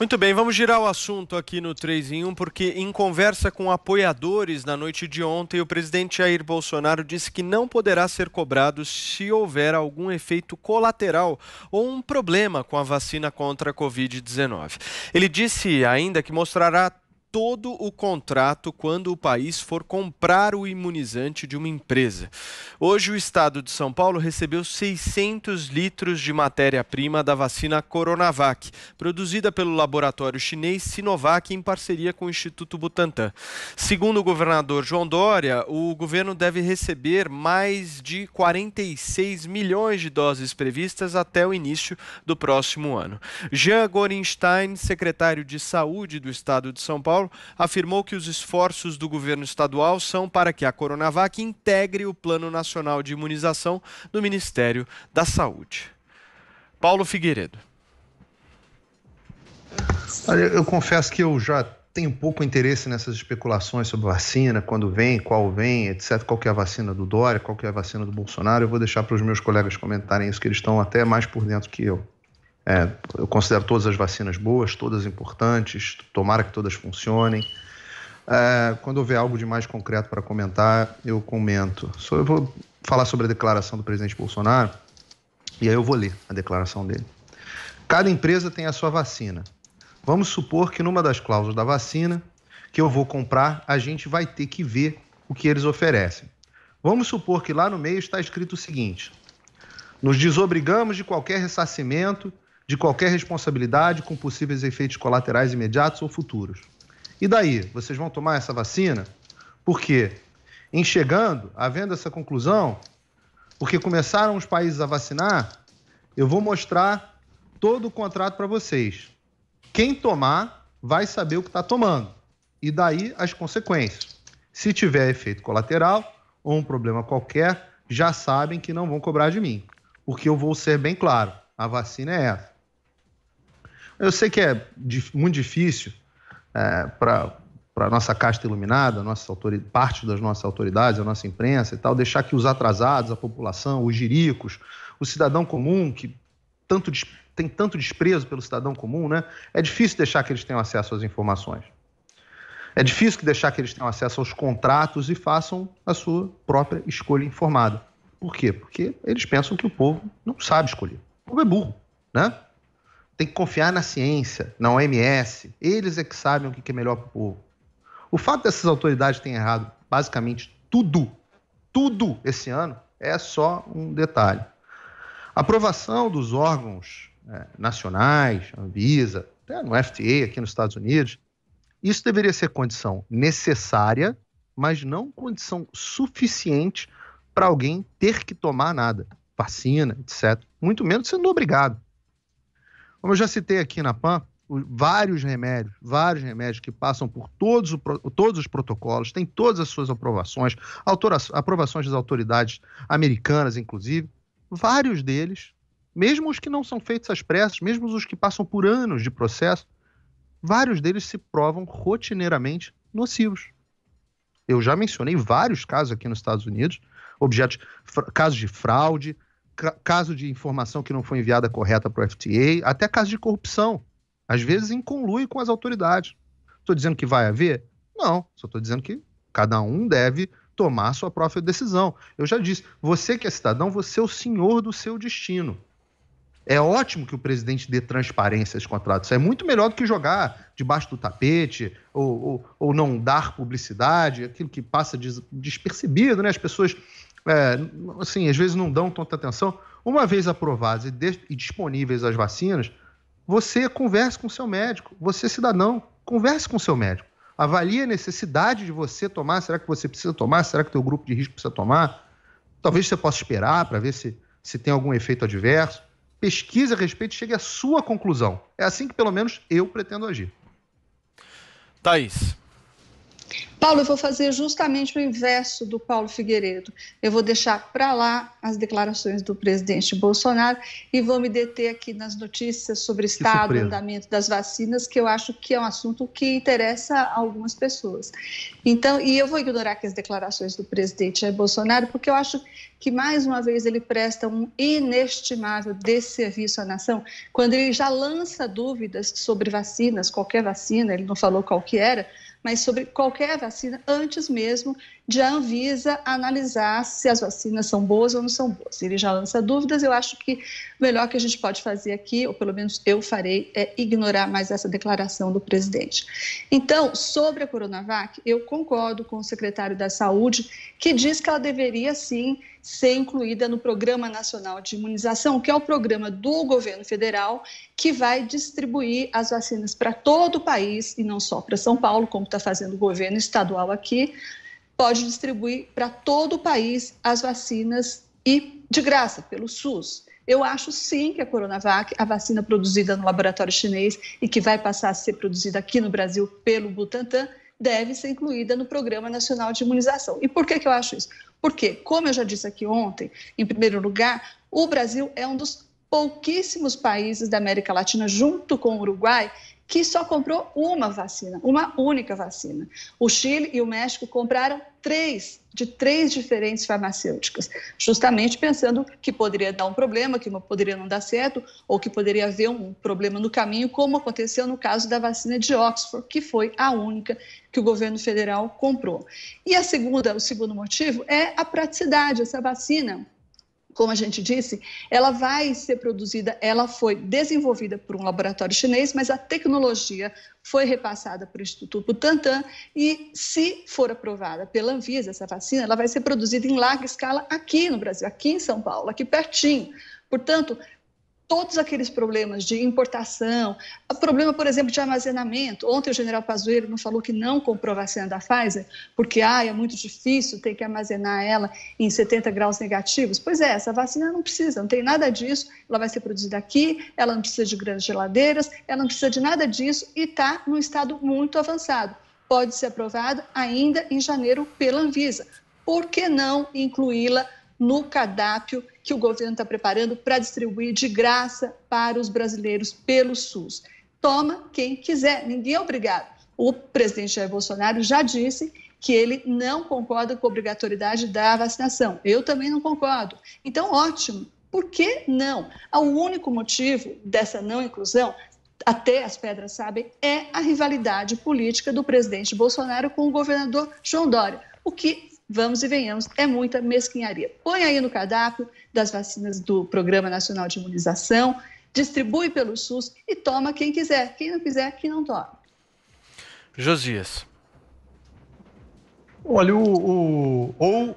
Muito bem, vamos girar o assunto aqui no 3 em 1, porque em conversa com apoiadores na noite de ontem, o presidente Jair Bolsonaro disse que não poderá ser cobrado se houver algum efeito colateral ou um problema com a vacina contra a Covid-19. Ele disse ainda que mostrará todo o contrato quando o país for comprar o imunizante de uma empresa. Hoje, o estado de São Paulo recebeu 600 litros de matéria-prima da vacina Coronavac, produzida pelo laboratório chinês Sinovac em parceria com o Instituto Butantan. Segundo o governador João Doria, o governo deve receber mais de 46 milhões de doses previstas até o início do próximo ano. Jean Gorenstein, secretário de Saúde do estado de São Paulo, afirmou que os esforços do governo estadual são para que a Coronavac integre o Plano Nacional de Imunização do Ministério da Saúde. Paulo Figueiredo. Olha, eu confesso que eu já tenho pouco interesse nessas especulações sobre vacina, quando vem, qual vem, etc. Qual que é a vacina do Dória, qual que é a vacina do Bolsonaro. Eu vou deixar para os meus colegas comentarem isso, que eles estão até mais por dentro que eu. Eu considero todas as vacinas boas, todas importantes, tomara que todas funcionem. Quando houver algo de mais concreto para comentar, eu comento. Eu vou falar sobre a declaração do presidente Bolsonaro e aí eu vou ler a declaração dele. Cada empresa tem a sua vacina. Vamos supor que numa das cláusulas da vacina que eu vou comprar, a gente vai ter que ver o que eles oferecem. Vamos supor que lá no meio está escrito o seguinte: nos desobrigamos de qualquer ressarcimento, de qualquer responsabilidade com possíveis efeitos colaterais imediatos ou futuros. E daí, vocês vão tomar essa vacina? Por quê? Em chegando, havendo essa conclusão, porque começaram os países a vacinar, eu vou mostrar todo o contrato para vocês. Quem tomar vai saber o que está tomando. E daí as consequências. Se tiver efeito colateral ou um problema qualquer, já sabem que não vão cobrar de mim, porque eu vou ser bem claro. A vacina é essa. Eu sei que é muito difícil para a nossa casta iluminada, parte das nossas autoridades, a nossa imprensa e tal, deixar que os atrasados, a população, os jiricos, o cidadão comum, que tem tanto desprezo pelo cidadão comum, né? É difícil deixar que eles tenham acesso às informações. É difícil deixar que eles tenham acesso aos contratos e façam a sua própria escolha informada. Por quê? Porque eles pensam que o povo não sabe escolher. O povo é burro, né? Tem que confiar na ciência, na OMS. Eles é que sabem o que é melhor para o povo. O fato dessas autoridades terem errado basicamente tudo esse ano, é só um detalhe. A aprovação dos órgãos nacionais, Anvisa, até no FDA aqui nos Estados Unidos, isso deveria ser condição necessária, mas não condição suficiente para alguém ter que tomar nada, vacina, etc. Muito menos sendo obrigado. Como eu já citei aqui na PAN, vários remédios que passam por todos os protocolos, têm todas as suas aprovações, aprovações das autoridades americanas, inclusive, vários deles, mesmo os que não são feitos às pressas, mesmo os que passam por anos de processo, vários deles se provam rotineiramente nocivos. Eu já mencionei vários casos aqui nos Estados Unidos, casos de fraude, caso de informação que não foi enviada correta para o FDA, até casos de corrupção, às vezes em conluio com as autoridades. Estou dizendo que vai haver? Não, só estou dizendo que cada um deve tomar a sua própria decisão. Eu já disse, você que é cidadão, você é o senhor do seu destino. É ótimo que o presidente dê transparência aos contratos. É muito melhor do que jogar debaixo do tapete ou não dar publicidade, aquilo que passa despercebido, né? As pessoas, assim, às vezes não dão tanta atenção. Uma vez aprovadas e disponíveis as vacinas, você converse com o seu médico. Você, cidadão, converse com o seu médico. Avalie a necessidade de você tomar. Será que você precisa tomar? Será que o teu grupo de risco precisa tomar? Talvez você possa esperar para ver se tem algum efeito adverso. Pesquise a respeito e chegue à sua conclusão. É assim que, pelo menos, eu pretendo agir. Thaís. Paulo, eu vou fazer justamente o inverso do Paulo Figueiredo. Eu vou deixar para lá as declarações do presidente Bolsonaro e vou me deter aqui nas notícias sobre estado, andamento das vacinas, que eu acho que é um assunto que interessa a algumas pessoas. Então, e eu vou ignorar aqui as declarações do presidente Jair Bolsonaro, porque eu acho que, mais uma vez, ele presta um inestimável desserviço à nação, quando ele já lança dúvidas sobre vacinas, qualquer vacina, ele não falou qual que era, mas sobre qualquer vacina, antes mesmo de a Anvisa analisar se as vacinas são boas ou não são boas. Ele já lança dúvidas. Eu acho que o melhor que a gente pode fazer aqui, ou pelo menos eu farei, é ignorar mais essa declaração do presidente. Então, sobre a Coronavac, eu concordo com o secretário da Saúde, que diz que ela deveria, sim, ser incluída no Programa Nacional de Imunização, que é o programa do governo federal que vai distribuir as vacinas para todo o país e não só para São Paulo, como está fazendo o governo estadual aqui. Pode distribuir para todo o país as vacinas e de graça, pelo SUS. Eu acho sim que a Coronavac, a vacina produzida no laboratório chinês e que vai passar a ser produzida aqui no Brasil pelo Butantan, deve ser incluída no Programa Nacional de Imunização. E por que que eu acho isso? Porque, como eu já disse aqui ontem, em primeiro lugar, o Brasil é um dos pouquíssimos países da América Latina, junto com o Uruguai, que só comprou uma vacina, uma única vacina. O Chile e o México compraram de três diferentes farmacêuticas, justamente pensando que poderia dar um problema, que poderia não dar certo, ou que poderia haver um problema no caminho, como aconteceu no caso da vacina de Oxford, que foi a única que o governo federal comprou. E o segundo motivo é a praticidade. Essa vacina, como a gente disse, ela vai ser produzida, ela foi desenvolvida por um laboratório chinês, mas a tecnologia foi repassada para o Instituto Butantan e, se for aprovada pela Anvisa, essa vacina, ela vai ser produzida em larga escala aqui no Brasil, aqui em São Paulo, aqui pertinho. Portanto, todos aqueles problemas de importação, problema, por exemplo, de armazenamento. Ontem o general Pazuello não falou que não comprou vacina da Pfizer, porque é muito difícil, tem que armazenar ela em 70 graus negativos. Pois é, essa vacina não precisa, não tem nada disso, ela vai ser produzida aqui, ela não precisa de grandes geladeiras, ela não precisa de nada disso e está num estado muito avançado. Pode ser aprovada ainda em janeiro pela Anvisa. Por que não incluí-la no cardápio que o governo está preparando para distribuir de graça para os brasileiros pelo SUS? Toma quem quiser, ninguém é obrigado. O presidente Jair Bolsonaro já disse que ele não concorda com a obrigatoriedade da vacinação. Eu também não concordo. Então, ótimo. Por que não? O único motivo dessa não inclusão, até as pedras sabem, é a rivalidade política do presidente Bolsonaro com o governador João Doria, o que, vamos e venhamos, é muita mesquinharia. Põe aí no cardápio das vacinas do Programa Nacional de Imunização, distribui pelo SUS e toma quem quiser. Quem não quiser, que não tome. Josias. Olha, o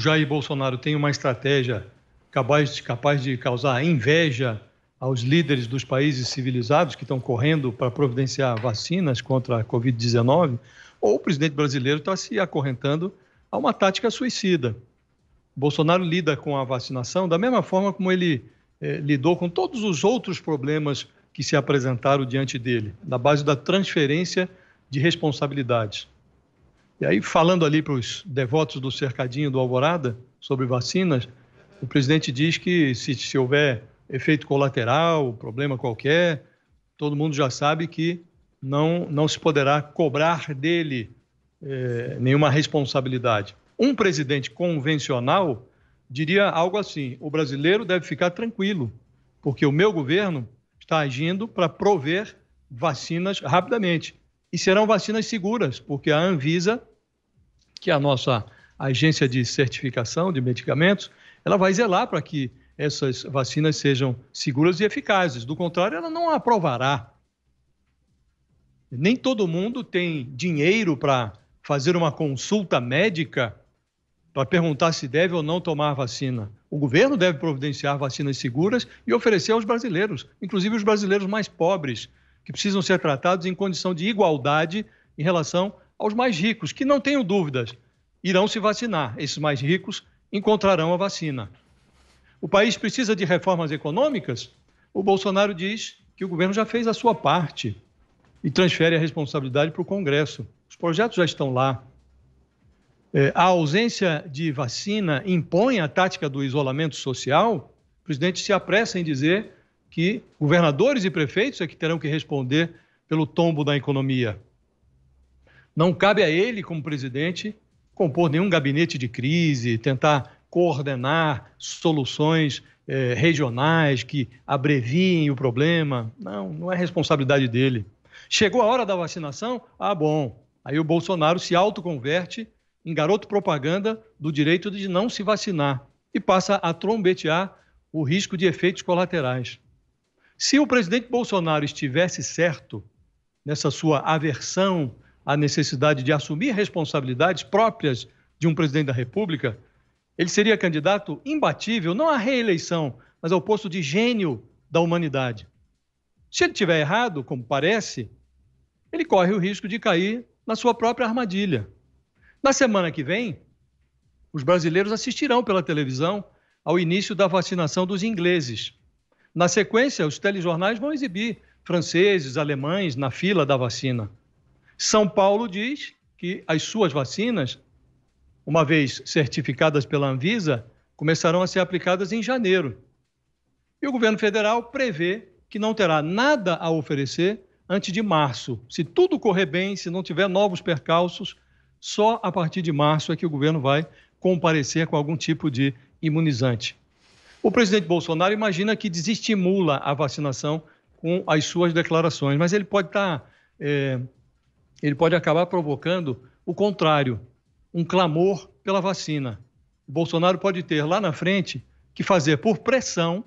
Jair Bolsonaro tem uma estratégia capaz de causar inveja aos líderes dos países civilizados que estão correndo para providenciar vacinas contra a Covid-19, ou o presidente brasileiro está se acorrentando a uma tática suicida. Bolsonaro lida com a vacinação da mesma forma como ele lidou com todos os outros problemas que se apresentaram diante dele, na base da transferência de responsabilidades. E aí, falando ali para os devotos do cercadinho do Alvorada sobre vacinas, o presidente diz que se houver efeito colateral, problema qualquer, todo mundo já sabe que não se poderá cobrar dele nenhuma responsabilidade. Um presidente convencional diria algo assim: o brasileiro deve ficar tranquilo, porque o meu governo está agindo para prover vacinas rapidamente. E serão vacinas seguras, porque a Anvisa, que é a nossa agência de certificação de medicamentos, ela vai zelar para que essas vacinas sejam seguras e eficazes. Do contrário, ela não aprovará. Nem todo mundo tem dinheiro para fazer uma consulta médica para perguntar se deve ou não tomar vacina. O governo deve providenciar vacinas seguras e oferecer aos brasileiros, inclusive os brasileiros mais pobres, que precisam ser tratados em condição de igualdade em relação aos mais ricos, que, não tenho dúvidas, irão se vacinar. Esses mais ricos encontrarão a vacina. O país precisa de reformas econômicas? O Bolsonaro diz que o governo já fez a sua parte e transfere a responsabilidade para o Congresso. Os projetos já estão lá. A ausência de vacina impõe a tática do isolamento social. O presidente se apressa em dizer que governadores e prefeitos é que terão que responder pelo tombo da economia. Não cabe a ele, como presidente, compor nenhum gabinete de crise, tentar coordenar soluções regionais que abreviem o problema. Não, não é responsabilidade dele. Chegou a hora da vacinação? Ah, bom. Aí o Bolsonaro se autoconverte em garoto propaganda do direito de não se vacinar e passa a trombetear o risco de efeitos colaterais. Se o presidente Bolsonaro estivesse certo nessa sua aversão à necessidade de assumir responsabilidades próprias de um presidente da República, ele seria candidato imbatível, não à reeleição, mas ao posto de gênio da humanidade. Se ele estiver errado, como parece, ele corre o risco de cair na sua própria armadilha. Na semana que vem, os brasileiros assistirão pela televisão ao início da vacinação dos ingleses. Na sequência, os telejornais vão exibir franceses, alemães na fila da vacina. São Paulo diz que as suas vacinas, uma vez certificadas pela Anvisa, começarão a ser aplicadas em janeiro. E o governo federal prevê que não terá nada a oferecer antes de março. Se tudo correr bem, se não tiver novos percalços, só a partir de março é que o governo vai comparecer com algum tipo de imunizante. O presidente Bolsonaro imagina que desestimula a vacinação com as suas declarações, mas ele pode acabar provocando o contrário, um clamor pela vacina. O Bolsonaro pode ter lá na frente que fazer por pressão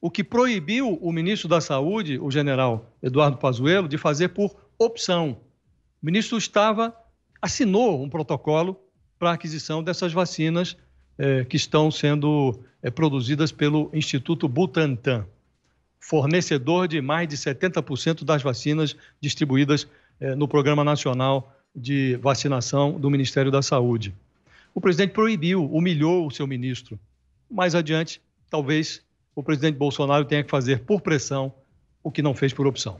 o que proibiu o ministro da Saúde, o general Eduardo Pazuello, de fazer por opção. O ministro assinou um protocolo para a aquisição dessas vacinas que estão sendo produzidas pelo Instituto Butantan, fornecedor de mais de 70% das vacinas distribuídas no Programa Nacional de Vacinação do Ministério da Saúde. O presidente proibiu, humilhou o seu ministro. Mais adiante, talvez o presidente Bolsonaro tenha que fazer por pressão o que não fez por opção.